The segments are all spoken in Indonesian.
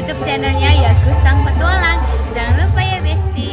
YouTube channelnya Yagus Sang Petualang. Jangan lupa ya Besti.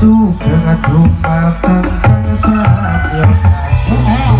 palsu dengan lupakan saat yang